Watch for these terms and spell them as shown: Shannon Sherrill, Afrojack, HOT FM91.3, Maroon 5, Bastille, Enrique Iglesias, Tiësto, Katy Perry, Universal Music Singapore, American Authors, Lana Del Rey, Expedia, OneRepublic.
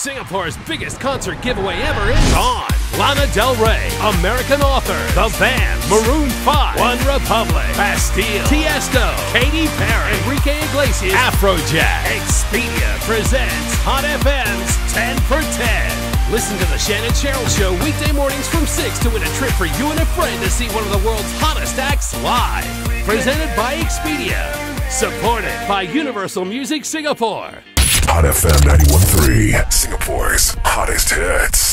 Singapore's biggest concert giveaway ever is on! Lana Del Rey, American Authors, The Band, Maroon 5, OneRepublic, Bastille, Tiësto, Katy Perry, Enrique Iglesias, Afrojack. Expedia presents Hot FM's 10 for 10. Listen to the Shannon Sherrill Show weekday mornings from 6 to win a trip for you and a friend to see one of the world's hottest acts live. Presented by Expedia. Supported by Universal Music Singapore. Hot FM 91.3, Singapore's hottest hits.